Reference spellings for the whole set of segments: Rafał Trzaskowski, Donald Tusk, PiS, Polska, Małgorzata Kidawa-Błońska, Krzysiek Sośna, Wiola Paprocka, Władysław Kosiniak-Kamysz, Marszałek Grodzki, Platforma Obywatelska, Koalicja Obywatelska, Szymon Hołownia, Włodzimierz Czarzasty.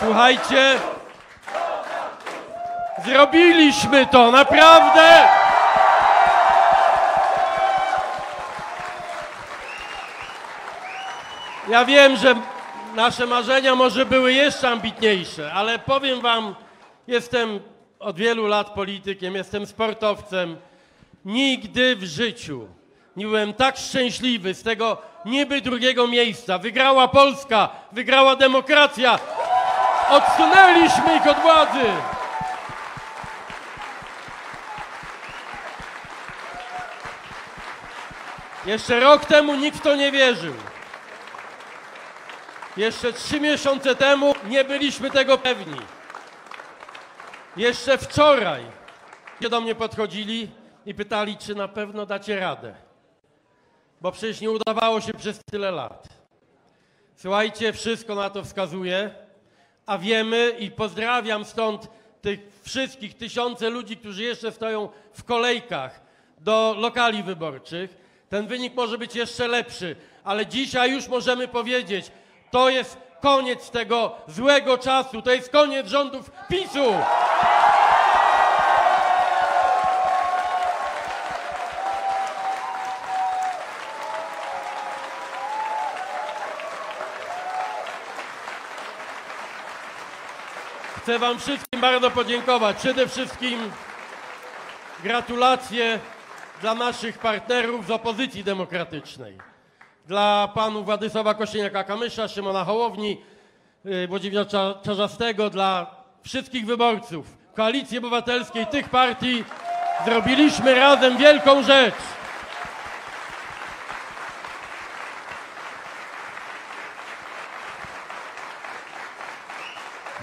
Słuchajcie, zrobiliśmy to, naprawdę! Ja wiem, że nasze marzenia może były jeszcze ambitniejsze, ale powiem wam, jestem od wielu lat politykiem, jestem sportowcem. Nigdy w życiu nie byłem tak szczęśliwy z tego niby drugiego miejsca. Wygrała Polska, wygrała demokracja. Odsunęliśmy ich od władzy. Jeszcze rok temu nikt w to nie wierzył. Jeszcze 3 miesiące temu nie byliśmy tego pewni. Jeszcze wczoraj do mnie podchodzili i pytali, czy na pewno dacie radę. Bo przecież nie udawało się przez tyle lat. Słuchajcie, wszystko na to wskazuje, a wiemy i pozdrawiam stąd tych wszystkich tysiące ludzi, którzy jeszcze stoją w kolejkach do lokali wyborczych. Ten wynik może być jeszcze lepszy, ale dzisiaj już możemy powiedzieć, to jest koniec tego złego czasu, to jest koniec rządów PiS-u. Chcę wam wszystkim bardzo podziękować. Przede wszystkim gratulacje dla naszych partnerów z opozycji demokratycznej. Dla panów Władysława Kosiniaka-Kamysza, Szymona Hołowni, Włodzimierza Czarzastego, dla wszystkich wyborców Koalicji Obywatelskiej, tych partii. Zrobiliśmy razem wielką rzecz.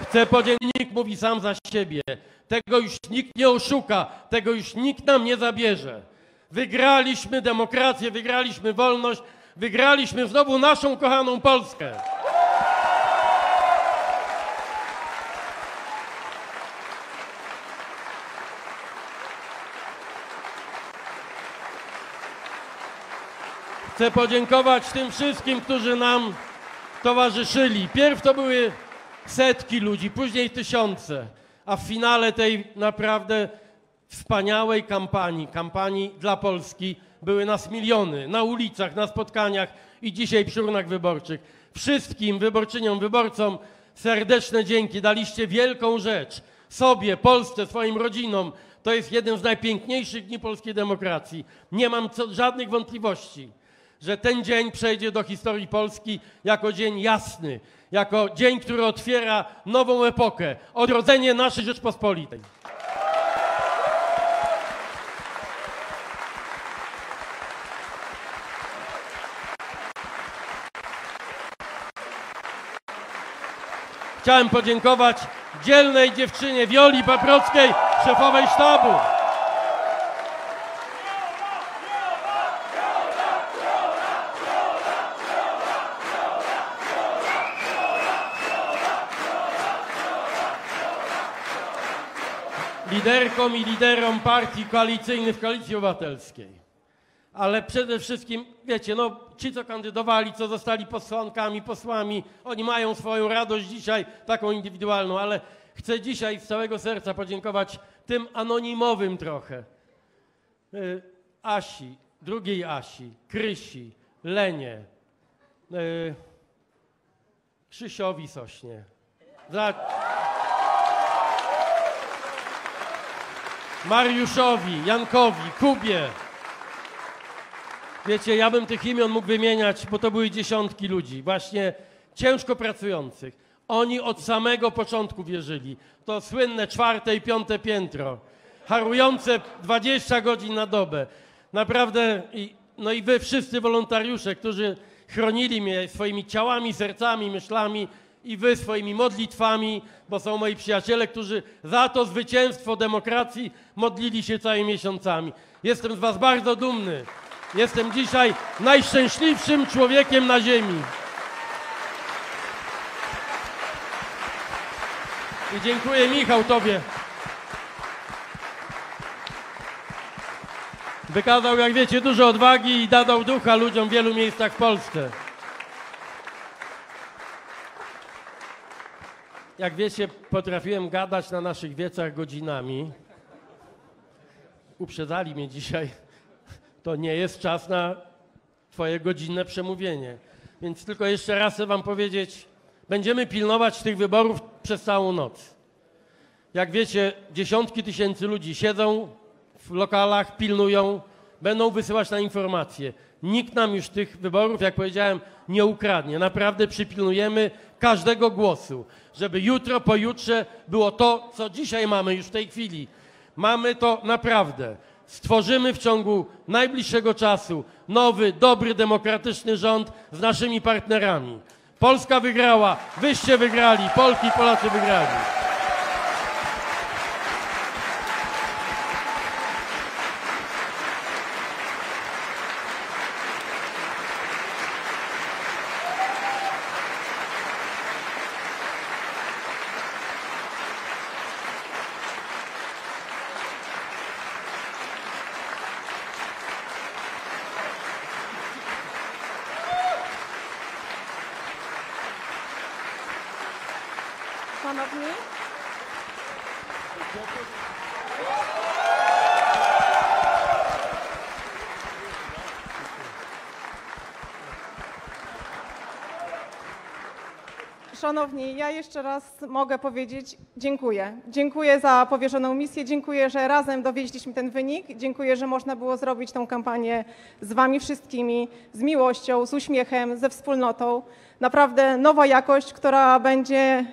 Chcę podziękować, nikt mówi sam za siebie. Tego już nikt nie oszuka, tego już nikt nam nie zabierze. Wygraliśmy demokrację, wygraliśmy wolność, wygraliśmy znowu naszą kochaną Polskę. Chcę podziękować tym wszystkim, którzy nam towarzyszyli. Pierw to były setki ludzi, później tysiące, a w finale tej naprawdę wspaniałej kampanii, kampanii dla Polski, były nas miliony na ulicach, na spotkaniach i dzisiaj przy urnach wyborczych. Wszystkim wyborczyniom, wyborcom serdeczne dzięki. Daliście wielką rzecz sobie, Polsce, swoim rodzinom. To jest jeden z najpiękniejszych dni polskiej demokracji. Nie mam żadnych wątpliwości, że ten dzień przejdzie do historii Polski jako dzień jasny, jako dzień, który otwiera nową epokę, odrodzenie naszej Rzeczpospolitej. Chciałem podziękować dzielnej dziewczynie Wioli Paprockiej, szefowej sztabu. Liderkom i liderom partii koalicyjnych w Koalicji Obywatelskiej. Ale przede wszystkim, wiecie, no ci, co kandydowali, co zostali posłankami, posłami, oni mają swoją radość dzisiaj, taką indywidualną, ale chcę dzisiaj z całego serca podziękować tym anonimowym trochę. Asi, drugiej Asi, Krysi, Lenie, Krzysiowi Sośnie. Mariuszowi, Jankowi, Kubie. Wiecie, ja bym tych imion mógł wymieniać, bo to były dziesiątki ludzi, właśnie ciężko pracujących. Oni od samego początku wierzyli. To słynne 4. i 5. piętro, harujące 20 godzin na dobę. Naprawdę, no i wy wszyscy wolontariusze, którzy chronili mnie swoimi ciałami, sercami, myślami i wy swoimi modlitwami, bo są moi przyjaciele, którzy za to zwycięstwo demokracji modlili się całymi miesiącami. Jestem z was bardzo dumny. Jestem dzisiaj najszczęśliwszym człowiekiem na ziemi. I dziękuję, Michał, tobie. Wykazał, jak wiecie, dużo odwagi i dodał ducha ludziom w wielu miejscach w Polsce. Jak wiecie, potrafiłem gadać na naszych wiecach godzinami. Uprzedzali mnie dzisiaj. To nie jest czas na twoje godzinne przemówienie. Więc tylko jeszcze raz chcę wam powiedzieć, będziemy pilnować tych wyborów przez całą noc. Jak wiecie, dziesiątki tysięcy ludzi siedzą w lokalach, pilnują, będą wysyłać na informacje. Nikt nam już tych wyborów, jak powiedziałem, nie ukradnie. Naprawdę przypilnujemy każdego głosu, żeby jutro, pojutrze było to, co dzisiaj mamy już w tej chwili. Mamy to naprawdę. Stworzymy w ciągu najbliższego czasu nowy, dobry, demokratyczny rząd z naszymi partnerami. Polska wygrała, wyście wygrali, Polki i Polacy wygrali. Szanowni, ja jeszcze raz mogę powiedzieć dziękuję. Dziękuję za powierzoną misję, dziękuję, że razem dowieźliśmy ten wynik, dziękuję, że można było zrobić tą kampanię z wami wszystkimi, z miłością, z uśmiechem, ze wspólnotą. Naprawdę nowa jakość, która będzie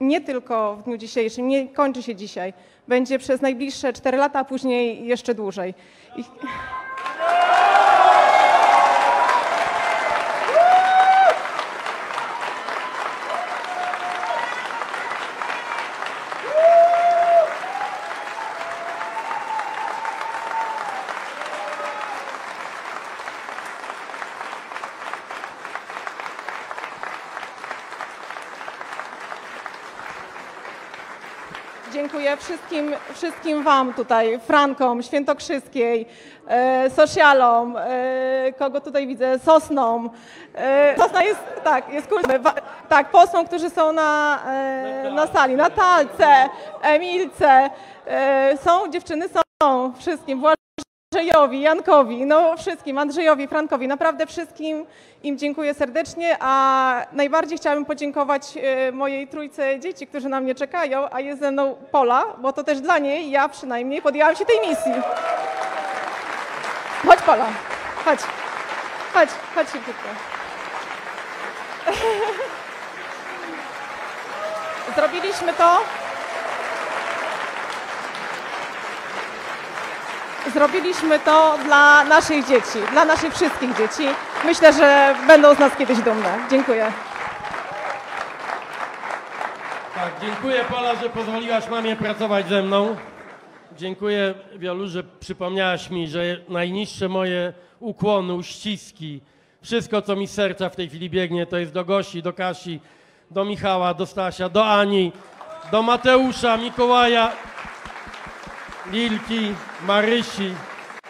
nie tylko w dniu dzisiejszym, nie kończy się dzisiaj, będzie przez najbliższe 4 lata, a później jeszcze dłużej. Dziękuję wszystkim wam tutaj, Frankom, Świętokrzyskiej, Sosialom, kogo tutaj widzę, Sosnom. Sosna jest, tak, jest kulturą. Tak, posłom, którzy są na sali, Natalce, Emilce, są, dziewczyny są, wszystkim, Andrzejowi, Jankowi, no wszystkim, Andrzejowi, Frankowi, naprawdę wszystkim im dziękuję serdecznie, a najbardziej chciałabym podziękować mojej trójce dzieci, którzy na mnie czekają, a jest ze mną Pola, bo to też dla niej, ja przynajmniej podjęłam się tej misji. Chodź Pola, chodź szybciutko. Zrobiliśmy to. Zrobiliśmy to dla naszych dzieci, dla naszych wszystkich dzieci. Myślę, że będą z nas kiedyś dumne. Dziękuję. Tak, dziękuję Pola, że pozwoliłaś mamie pracować ze mną. Dziękuję Wiolu, że przypomniałaś mi, że najniższe moje ukłony, uściski, wszystko co mi z serca w tej chwili biegnie, to jest do Gosi, do Kasi, do Michała, do Stasia, do Ani, do Mateusza, Mikołaja, Lilki, Marysi,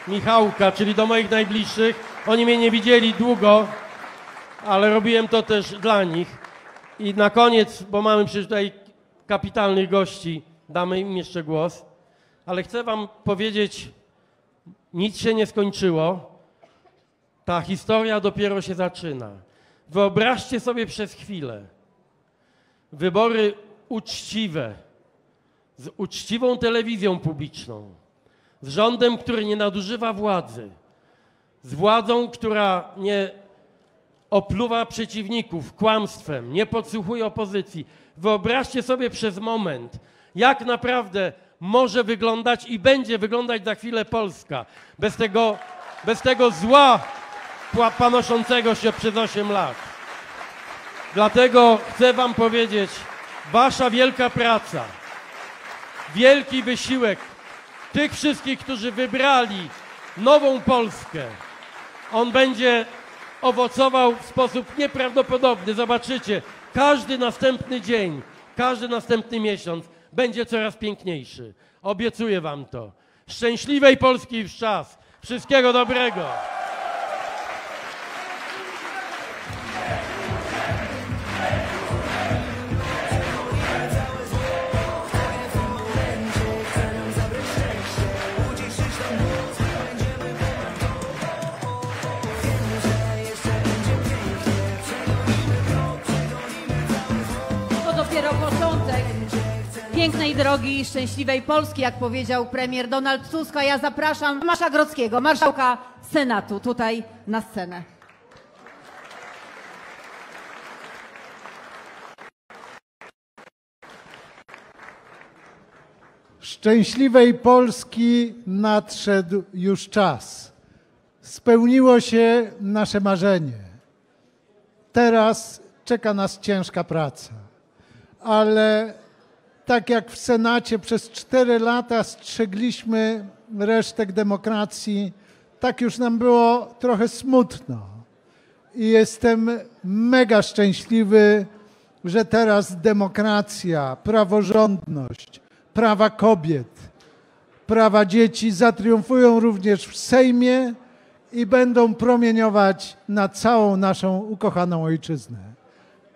Michałka, czyli do moich najbliższych. Oni mnie nie widzieli długo, ale robiłem to też dla nich. I na koniec, bo mamy przecież tutaj kapitalnych gości, damy im jeszcze głos, ale chcę wam powiedzieć, nic się nie skończyło. Ta historia dopiero się zaczyna. Wyobraźcie sobie przez chwilę wybory uczciwe, z uczciwą telewizją publiczną, z rządem, który nie nadużywa władzy, z władzą, która nie opluwa przeciwników kłamstwem, nie podsłuchuje opozycji. Wyobraźcie sobie przez moment, jak naprawdę może wyglądać i będzie wyglądać za chwilę Polska bez tego zła panoszącego się przez 8 lat. Dlatego chcę wam powiedzieć, wasza wielka praca, wielki wysiłek tych wszystkich, którzy wybrali nową Polskę. On będzie owocował w sposób nieprawdopodobny. Zobaczycie, każdy następny dzień, każdy następny miesiąc będzie coraz piękniejszy. Obiecuję wam to. Szczęśliwej Polski już czas. Wszystkiego dobrego. dopiero początek pięknej drogi i szczęśliwej Polski, jak powiedział premier Donald Tusk. A ja zapraszam Marszałka Grodzkiego, marszałka Senatu, tutaj na scenę. Szczęśliwej Polski nadszedł już czas. Spełniło się nasze marzenie. Teraz czeka nas ciężka praca. Ale tak jak w Senacie przez 4 lata strzegliśmy resztek demokracji, tak już nam było trochę smutno. I jestem mega szczęśliwy, że teraz demokracja, praworządność, prawa kobiet, prawa dzieci zatriumfują również w Sejmie i będą promieniować na całą naszą ukochaną ojczyznę.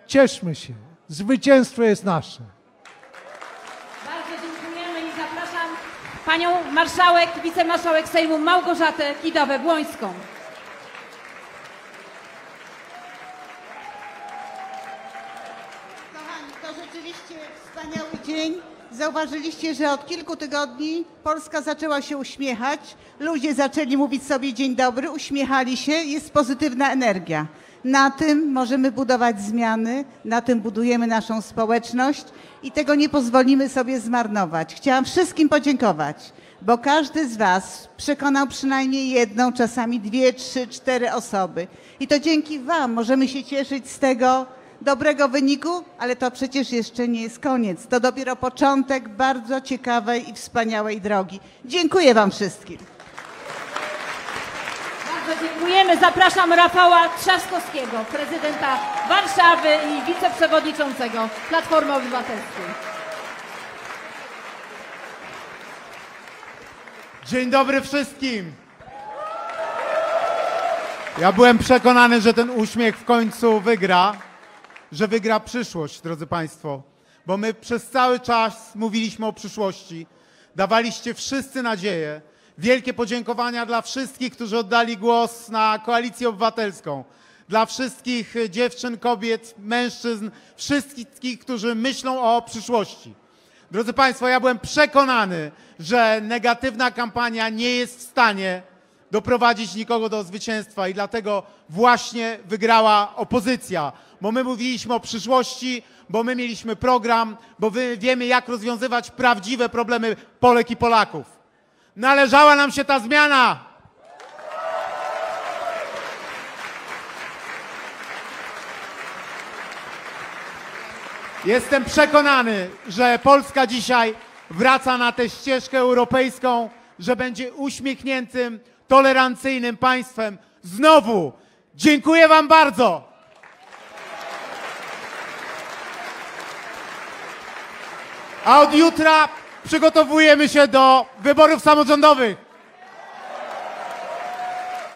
Cieszmy się. Zwycięstwo jest nasze. Bardzo dziękujemy i zapraszam panią marszałek, wicemarszałek Sejmu Małgorzatę Kidawę-Błońską. Kochani, to rzeczywiście wspaniały dzień. Zauważyliście, że od kilku tygodni Polska zaczęła się uśmiechać. Ludzie zaczęli mówić sobie dzień dobry, uśmiechali się, jest pozytywna energia. Na tym możemy budować zmiany, na tym budujemy naszą społeczność i tego nie pozwolimy sobie zmarnować. Chciałam wszystkim podziękować, bo każdy z was przekonał przynajmniej jedną, czasami 2, 3, 4 osoby. I to dzięki wam możemy się cieszyć z tego dobrego wyniku, ale to przecież jeszcze nie jest koniec. To dopiero początek bardzo ciekawej i wspaniałej drogi. Dziękuję wam wszystkim. Bardzo dziękujemy. Zapraszam Rafała Trzaskowskiego, prezydenta Warszawy i wiceprzewodniczącego Platformy Obywatelskiej. Dzień dobry wszystkim. Ja byłem przekonany, że ten uśmiech w końcu wygra. Że wygra przyszłość, drodzy państwo, bo my przez cały czas mówiliśmy o przyszłości, dawaliście wszyscy nadzieję. Wielkie podziękowania dla wszystkich, którzy oddali głos na Koalicję Obywatelską, dla wszystkich dziewczyn, kobiet, mężczyzn, wszystkich, którzy myślą o przyszłości. Drodzy państwo, ja byłem przekonany, że negatywna kampania nie jest w stanie doprowadzić nikogo do zwycięstwa i dlatego właśnie wygrała opozycja. Bo my mówiliśmy o przyszłości, bo my mieliśmy program, bo wiemy, jak rozwiązywać prawdziwe problemy Polek i Polaków. Należała nam się ta zmiana! Jestem przekonany, że Polska dzisiaj wraca na tę ścieżkę europejską, że będzie uśmiechniętym, tolerancyjnym państwem. Znowu dziękuję wam bardzo! A od jutra przygotowujemy się do wyborów samorządowych.